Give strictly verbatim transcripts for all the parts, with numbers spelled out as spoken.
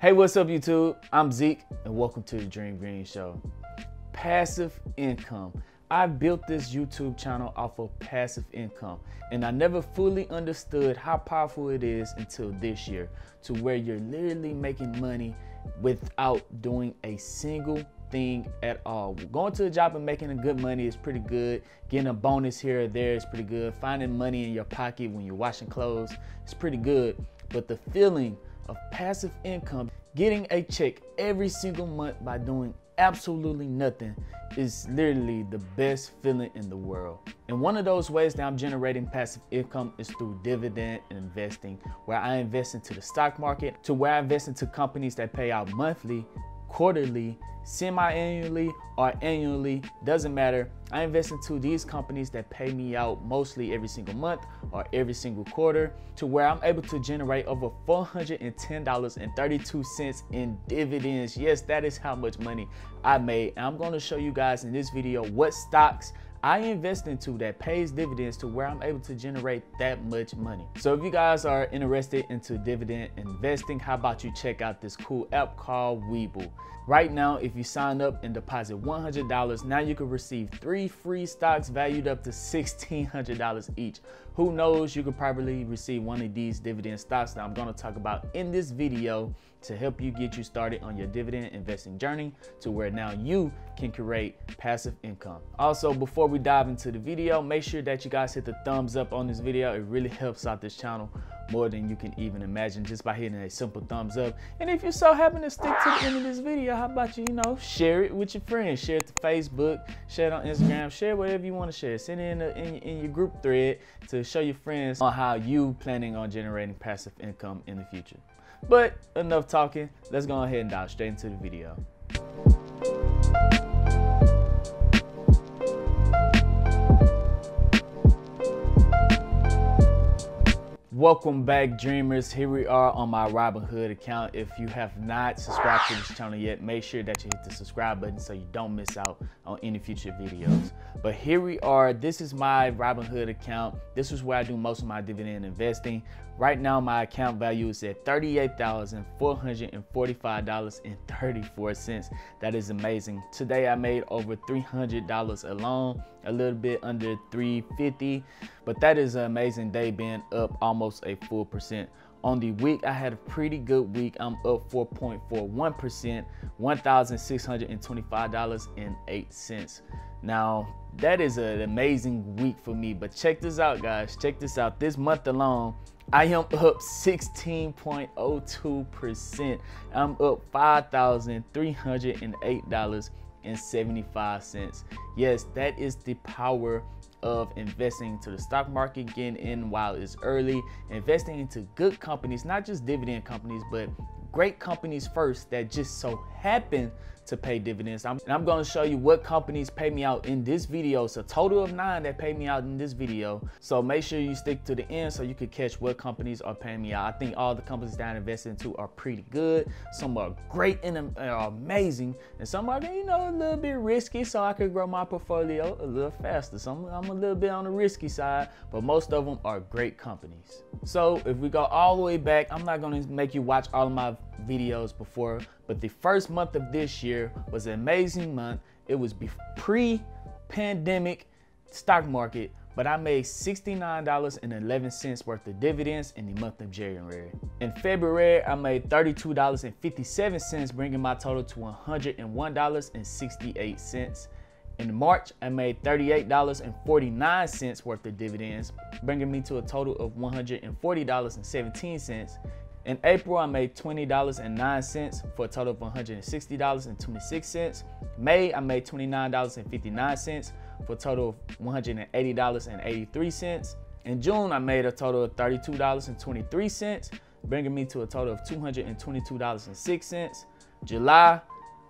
Hey, what's up YouTube? I'm Zeke and welcome to The Dream Green Show. Passive income. I built this YouTube channel off of passive income and I never fully understood how powerful it is until this year, to where you're literally making money without doing a single thing at all. Going to a job and making a good money is pretty good. Getting a bonus here or there is pretty good. Finding money in your pocket when you're washing clothes is pretty good, but the feeling of passive income, getting a check every single month by doing absolutely nothing, is literally the best feeling in the world. And one of those ways that I'm generating passive income is through dividend investing, where I invest into the stock market, to where I invest into companies that pay out monthly, quarterly, semi-annually, or annually, doesn't matter. I invest into these companies that pay me out mostly every single month or every single quarter, to where I'm able to generate over four hundred ten dollars and thirty-two cents in dividends. Yes, that is how much money I made. And I'm going to show you guys in this video what stocks I invest into that pays dividends, to where I'm able to generate that much money. So if you guys are interested into dividend investing, how about you check out this cool app called Webull. Right now, if you sign up and deposit one hundred dollars, now you can receive three free stocks valued up to sixteen hundred dollars each. Who knows, you could probably receive one of these dividend stocks that I'm gonna talk about in this video to help you get you started on your dividend investing journey, to where now you can create passive income. Also, before we dive into the video, make sure that you guys hit the thumbs up on this video. It really helps out this channel more than you can even imagine just by hitting a simple thumbs up. And if you so happen to stick to the end of this video, how about you, you know, share it with your friends. Share it to Facebook, share it on Instagram, share whatever you want to share. Send it in, a, in, in your group thread to show your friends on how you planning on generating passive income in the future. But enough talking, let's go ahead and dive straight into the video. Welcome back, dreamers. Here we are on my Robinhood account. If you have not subscribed to this channel yet, make sure that you hit the subscribe button so you don't miss out on any future videos. But here we are. This is my Robinhood account. This is where I do most of my dividend investing. Right now, my account value is at thirty-eight thousand four hundred forty-five dollars and thirty-four cents. That is amazing. Today, I made over three hundred dollars alone, a little bit under three hundred fifty dollars, but that is an amazing day, being up almost a full percent. On the week, I had a pretty good week. I'm up four point four one percent, one thousand six hundred twenty-five dollars and eight cents. Now, that is an amazing week for me, but check this out, guys. Check this out. This month alone, I am up sixteen point zero two percent. I'm up five thousand three hundred eight dollars and seventy-five cents. Yes, that is the power of investing into the stock market, getting in while it's early, investing into good companies, not just dividend companies, but great companies first that just so happen to pay dividends. I'm, and I'm gonna show you what companies pay me out in this video. It's a total of nine that pay me out in this video. So make sure you stick to the end so you can catch what companies are paying me out. I think all the companies that I invested into are pretty good. Some are great and are amazing. And some are, you know, a little bit risky, so I could grow my portfolio a little faster. So I'm, I'm a little bit on the risky side, but most of them are great companies. So if we go all the way back, I'm not gonna make you watch all of my videos before, but the first month of this year was an amazing month. It was pre-pandemic stock market, but I made sixty-nine dollars and eleven cents worth of dividends in the month of January. In February, I made thirty-two dollars and fifty-seven cents, bringing my total to one hundred one dollars and sixty-eight cents. In March, I made thirty-eight dollars and forty-nine cents worth of dividends, bringing me to a total of one hundred forty dollars and seventeen cents. In April, I made twenty dollars and nine cents for a total of one hundred sixty dollars and twenty-six cents. May, I made twenty-nine dollars and fifty-nine cents for a total of one hundred eighty dollars and eighty-three cents. In June, I made a total of thirty-two dollars and twenty-three cents, bringing me to a total of two hundred twenty-two dollars and six cents. July,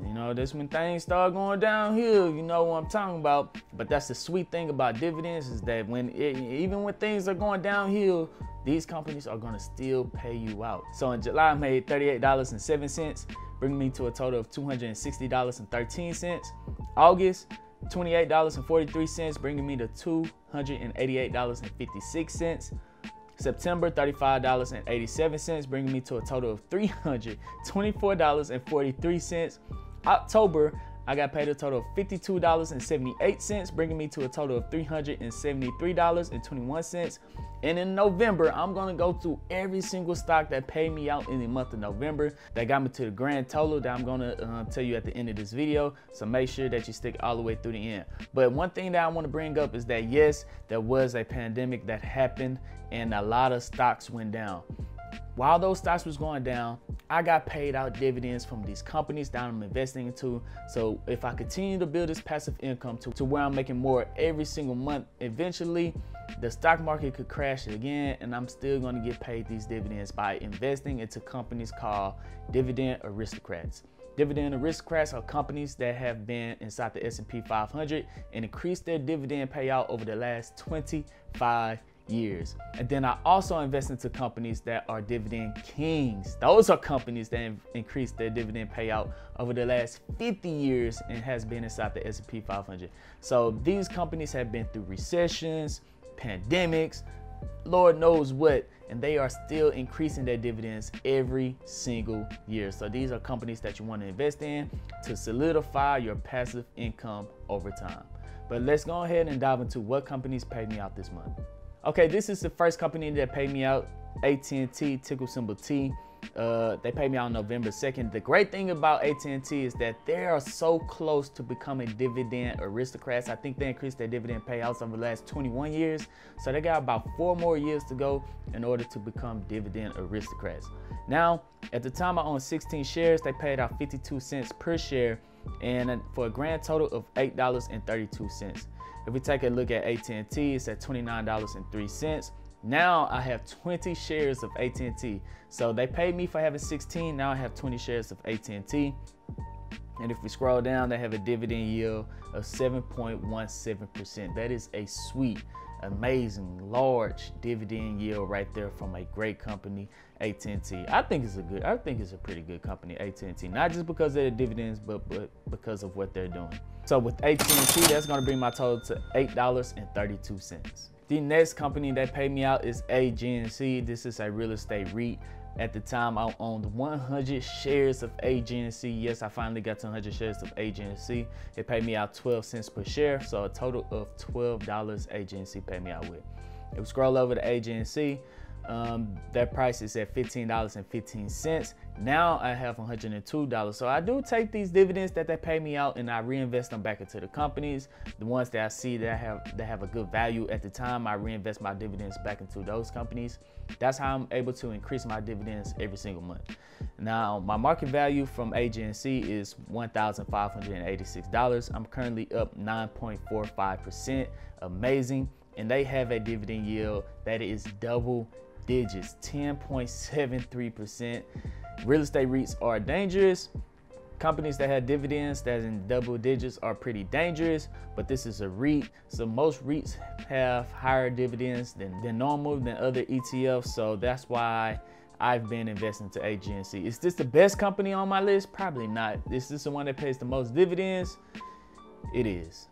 you know, that's when things start going downhill, you know what I'm talking about. But that's the sweet thing about dividends, is that when it, even when things are going downhill, these companies are gonna still pay you out. So in July, I made thirty-eight dollars and seven cents, bringing me to a total of two hundred sixty dollars and thirteen cents. August, twenty-eight dollars and forty-three cents, bringing me to two hundred eighty-eight dollars and fifty-six cents. September, thirty-five dollars and eighty-seven cents, bringing me to a total of three hundred twenty-four dollars and forty-three cents. October, I got paid a total of fifty-two dollars and seventy-eight cents, bringing me to a total of three hundred seventy-three dollars and twenty-one cents. And in November, I'm gonna go through every single stock that paid me out in the month of November. That got me to the grand total that I'm gonna uh, tell you at the end of this video. So make sure that you stick all the way through the end. But one thing that I wanna bring up is that yes, there was a pandemic that happened and a lot of stocks went down. While those stocks was going down, I got paid out dividends from these companies that I'm investing into. So if I continue to build this passive income to, to where I'm making more every single month, eventually the stock market could crash again and I'm still gonna get paid these dividends by investing into companies called dividend aristocrats. Dividend aristocrats are companies that have been inside the S and P five hundred and increased their dividend payout over the last twenty-five years. And then I also invest into companies that are dividend kings. Those are companies that increase their dividend payout over the last fifty years and has been inside the S and P five hundred. So these companies have been through recessions, pandemics, Lord knows what, and they are still increasing their dividends every single year. So these are companies that you want to invest in to solidify your passive income over time. But let's go ahead and dive into what companies paid me out this month. Okay, this is the first company that paid me out, A T and T, ticker symbol T. Uh, they paid me out on November second. The great thing about A T and T is that they are so close to becoming dividend aristocrats. I think they increased their dividend payouts over the last twenty-one years. So they got about four more years to go in order to become dividend aristocrats. Now, at the time I owned sixteen shares, they paid out fifty-two cents per share and for a grand total of eight dollars and thirty-two cents. If we take a look at A T and T, it's at twenty-nine dollars and three cents. Now I have twenty shares of A T and T. So they paid me for having sixteen, now I have twenty shares of A T and T. And if we scroll down, they have a dividend yield of seven point one seven percent. That is a sweet, amazing, large dividend yield right there from a great company, A T and T. I think it's a good, I think it's a pretty good company, A T and T. Not just because of their dividends, but, but because of what they're doing. So with A T and T, that's gonna bring my total to eight dollars and thirty-two cents. The next company that paid me out is A G N C. This is a real estate REIT. At the time, I owned one hundred shares of A G N C. Yes, I finally got to one hundred shares of A G N C. It paid me out twelve cents per share, so a total of twelve dollars A G N C paid me out with. If we scroll over to A G N C, um, their price is at fifteen dollars and fifteen cents. Now I have one hundred two dollars. So I do take these dividends that they pay me out and I reinvest them back into the companies. The ones that I see that have, that have a good value at the time, I reinvest my dividends back into those companies. That's how I'm able to increase my dividends every single month. Now, my market value from A G N C is one thousand five hundred eighty-six dollars. I'm currently up nine point four five percent. Amazing. And they have a dividend yield that is double digits, ten point seven three percent. Real estate REITs are dangerous. Companies that have dividends that's in double digits are pretty dangerous, but this is a REIT. So most REITs have higher dividends than, than normal, than other E T Fs. So that's why I've been investing to A G N C. Is this the best company on my list? Probably not. Is this the one that pays the most dividends? It is.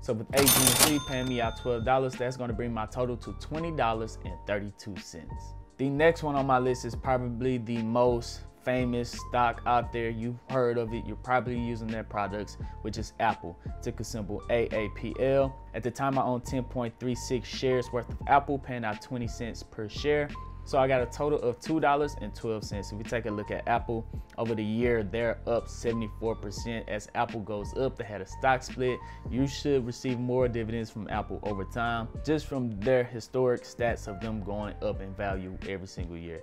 So with A G N C paying me out twelve dollars, that's gonna bring my total to twenty dollars and thirty-two cents. The next one on my list is probably the most famous stock out there. You've heard of it, you're probably using their products, which is Apple, ticker symbol A A P L. At the time I owned ten point three six shares worth of Apple, paying out twenty cents per share. So I got a total of two dollars and twelve cents. If we take a look at Apple, over the year, they're up seventy-four percent. As Apple goes up, they had a stock split. You should receive more dividends from Apple over time, just from their historic stats of them going up in value every single year.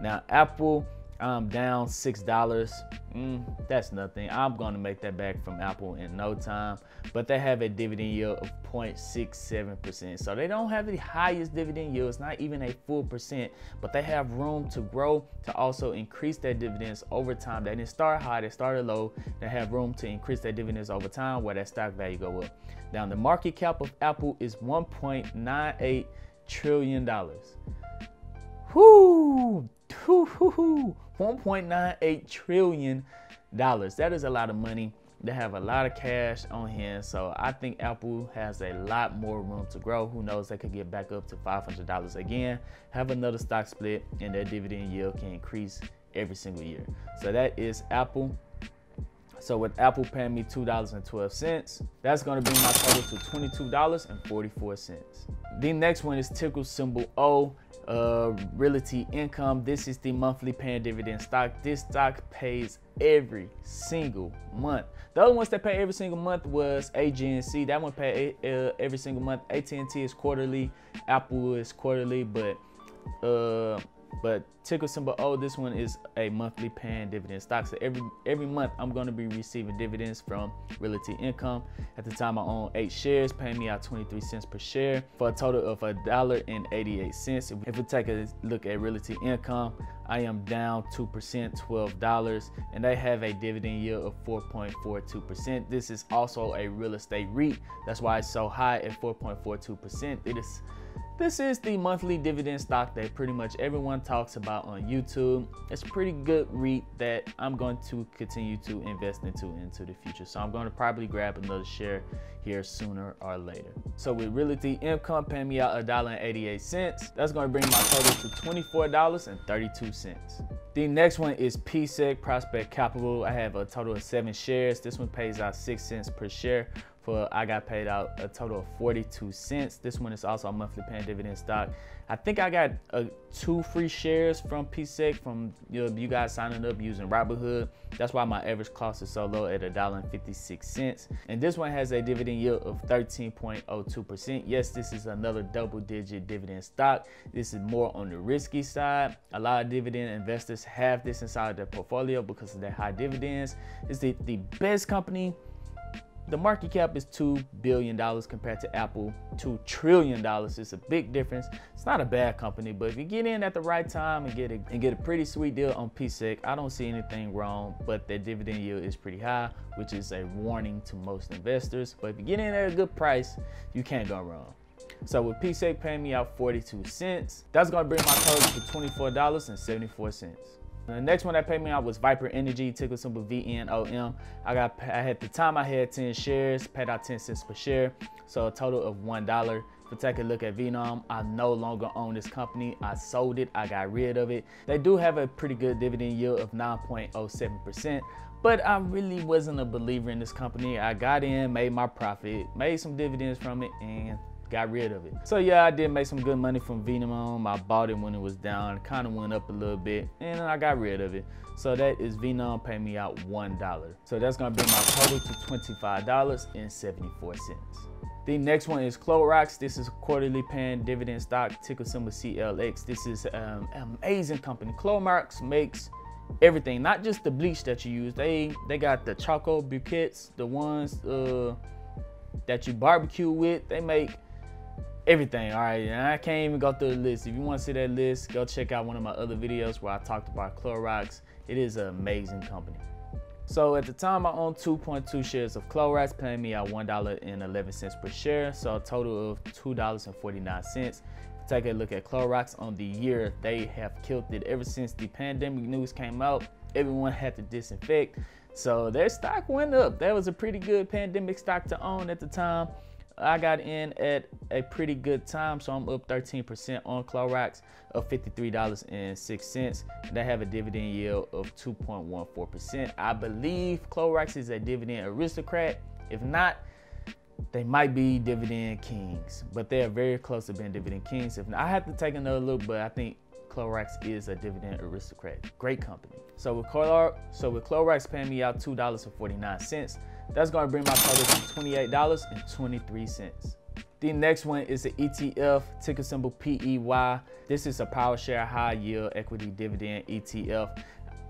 Now, Apple, I'm down six dollars. Mm, that's nothing. I'm gonna make that back from Apple in no time, but they have a dividend yield of zero point six seven percent. So they don't have the highest dividend yield. It's not even a full percent, but they have room to grow to also increase their dividends over time. They didn't start high, they started low. They have room to increase their dividends over time where that stock value go up. Now the market cap of Apple is one point nine eight trillion dollars. Whoo! one point nine eight trillion dollars. That is a lot of money. They have a lot of cash on hand, so I think Apple has a lot more room to grow. Who knows, they could get back up to five hundred dollars again, have another stock split, and their dividend yield can increase every single year. So that is Apple. So with Apple paying me two dollars and twelve cents, that's gonna bring my total to twenty-two dollars and forty-four cents. The next one is ticker symbol O, uh, Realty Income. This is the monthly paying dividend stock. This stock pays every single month. The other ones that pay every single month was A G N C. That one paid uh, every single month. A T and T is quarterly, Apple is quarterly, but uh, But ticker symbol O, this one is a monthly paying dividend stock. So every every month I'm going to be receiving dividends from Realty Income. At the time I own eight shares, paying me out twenty-three cents per share for a total of a dollar and eighty-eight cents. If we take a look at Realty Income, I am down two percent, twelve dollars, and they have a dividend yield of four point four two percent. This is also a real estate REIT. That's why it's so high at four point four two percent. It is. This is the monthly dividend stock that pretty much everyone talks about on YouTube. It's a pretty good REIT that I'm going to continue to invest into into the future. So I'm going to probably grab another share here sooner or later. So with Realty Income paying me out a dollar and eighty-eight cents, that's going to bring my total to twenty-four dollars and thirty-two cents. The next one is P S E C, Prospect Capital. I have a total of seven shares. This one pays out six cents per share. For I got paid out a total of forty-two cents. This one is also a monthly paying dividend stock. I think I got uh, two free shares from P S E C from you, know, you guys signing up using Robinhood. That's why my average cost is so low at a dollar and fifty-six cents. And this one has a dividend yield of thirteen point zero two percent. Yes, this is another double digit dividend stock. This is more on the risky side. A lot of dividend investors have this inside their portfolio because of their high dividends. It's the, the best company. The market cap is two billion dollars compared to Apple, two trillion dollars. It's a big difference. It's not a bad company, but if you get in at the right time and get a, and get a pretty sweet deal on P S E C, I don't see anything wrong, but their dividend yield is pretty high, which is a warning to most investors. But if you get in at a good price, you can't go wrong. So with P S E C paying me out forty-two cents, that's gonna bring my total to twenty-four dollars and seventy-four cents. The next one that paid me out was Viper Energy, ticker symbol V N O M. I got, I had the time I had ten shares, paid out ten cents per share, so a total of one dollar. If we take a look at V N O M, I no longer own this company. I sold it, I got rid of it. They do have a pretty good dividend yield of nine point zero seven percent, but I really wasn't a believer in this company. I got in, made my profit, made some dividends from it, and got rid of it. So yeah, I did make some good money from V N O M. I bought it when it was down, kind of went up a little bit, and I got rid of it. So that is V N O M paying me out one dollar. So that's gonna bring my total to twenty-five dollars and seventy-four cents. The next one is Clorox. This is a quarterly paying dividend stock, ticker symbol C L X. This is um, an amazing company. Clorox makes everything, not just the bleach that you use. They they got the charcoal briquettes, the ones uh, that you barbecue with. They make everything, all right, and I can't even go through the list. If you want to see that list, go check out one of my other videos where I talked about Clorox. It is an amazing company. So at the time I owned two point two shares of Clorox, paying me out one dollar and eleven cents per share, so a total of two dollars and forty-nine cents. Take a look at Clorox on the year. They have killed it ever since the pandemic news came out. Everyone had to disinfect, so their stock went up. That was a pretty good pandemic stock to own at the time. I got in at a pretty good time, so I'm up thirteen percent on Clorox of fifty-three dollars and six cents. They have a dividend yield of two point one four percent. I believe Clorox is a dividend aristocrat. If not, they might be dividend kings, but they are very close to being dividend kings. If not, I have to take another look, but I think Clorox is a dividend aristocrat. Great company. So with Clorox, so with Clorox paying me out two dollars and forty-nine cents, that's gonna bring my total to twenty-eight dollars and twenty-three cents. The next one is the E T F, ticker symbol P E Y. This is a PowerShare High Yield Equity Dividend E T F.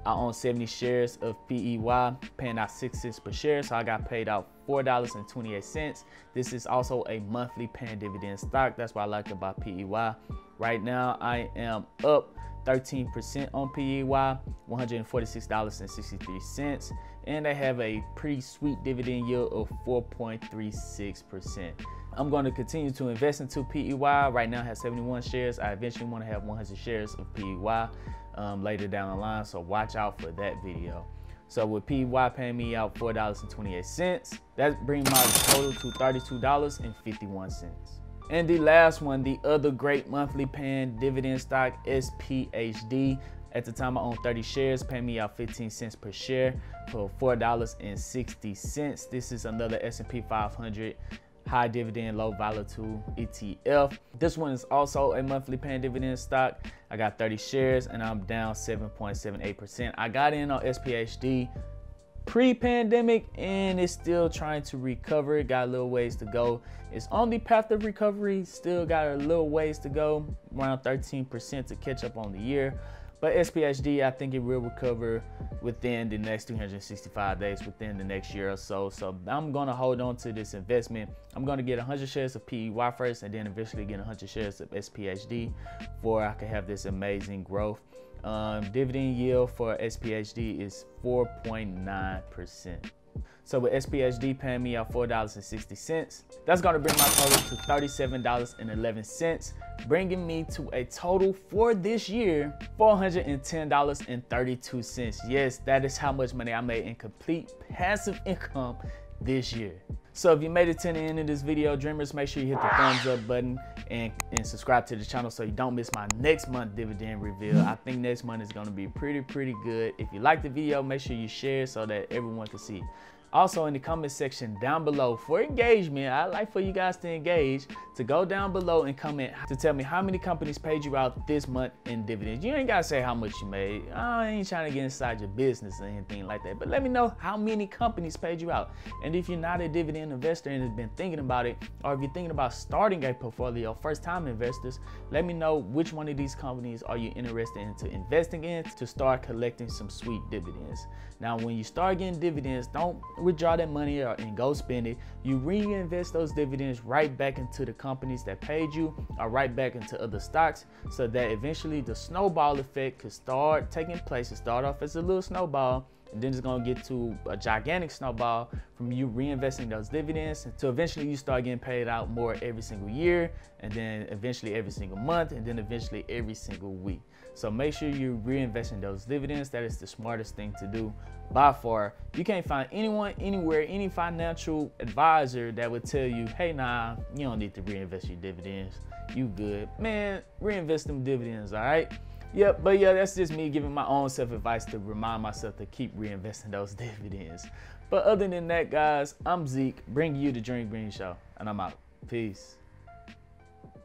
I own seventy shares of P E Y, paying out six cents per share, so I got paid out four dollars and twenty-eight cents. This is also a monthly paying dividend stock. That's what I like about P E Y. Right now, I am up thirteen percent on P E Y, one hundred forty-six dollars and sixty-three cents, and they have a pretty sweet dividend yield of four point three six percent. I'm going to continue to invest into P E Y. Right now I have seventy-one shares. I eventually want to have one hundred shares of P E Y um, later down the line, so watch out for that video. So with P E Y paying me out four dollars and twenty-eight cents, that brings my total to thirty-two dollars and fifty-one cents. And the last one, the other great monthly paying dividend stock is S P H D. At the time I owned thirty shares, paying me out fifteen cents per share for four dollars and sixty cents. This is another S and P five hundred high dividend, low volatile E T F. This one is also a monthly paying dividend stock. I got thirty shares and I'm down seven point seven eight percent. I got in on S P H D pre-pandemic and it's still trying to recover. It got a little ways to go. It's on the path of recovery, still got a little ways to go, around thirteen percent to catch up on the year. But S P H D, I think it will recover within the next three hundred sixty-five days, within the next year or so. So I'm going to hold on to this investment. I'm going to get one hundred shares of P E Y first and then eventually get one hundred shares of S P H D before I can have this amazing growth. Um, dividend yield for S P H D is four point nine percent. So with S P H D paying me out four dollars and sixty cents, that's going to bring my total to thirty-seven dollars and eleven cents, bringing me to a total for this year, four hundred ten dollars and thirty-two cents. Yes, that is how much money I made in complete passive income this year. So if you made it to the end of this video, dreamers, make sure you hit the thumbs up button and, and subscribe to the channel so you don't miss my next month dividend reveal. I think next month is gonna be pretty, pretty good. If you like the video, make sure you share so that everyone can see. Also in the comment section down below for engagement, I'd like for you guys to engage, to go down below and comment to tell me how many companies paid you out this month in dividends. You ain't gotta say how much you made. I ain't trying to get inside your business or anything like that, but let me know how many companies paid you out. And if you're not a dividend investor and has been thinking about it, or if you're thinking about starting a portfolio, first time investors, let me know which one of these companies are you interested in to investing in to start collecting some sweet dividends. Now, when you start getting dividends, don't withdraw that money or, and go spend it. You reinvest those dividends right back into the companies that paid you or right back into other stocks so that eventually the snowball effect could start taking place. It start off as a little snowball and then it's gonna get to a gigantic snowball from you reinvesting those dividends until eventually you start getting paid out more every single year, and then eventually every single month, and then eventually every single week. So make sure you're reinvesting those dividends. That is the smartest thing to do by far. You can't find anyone, anywhere, any financial advisor that would tell you, hey, nah, you don't need to reinvest your dividends. You good. Man, reinvest them dividends, all right? Yep, but yeah, that's just me giving my own self-advice to remind myself to keep reinvesting those dividends. But other than that, guys, I'm Zeke, bringing you the Dream Green Show, and I'm out. Peace.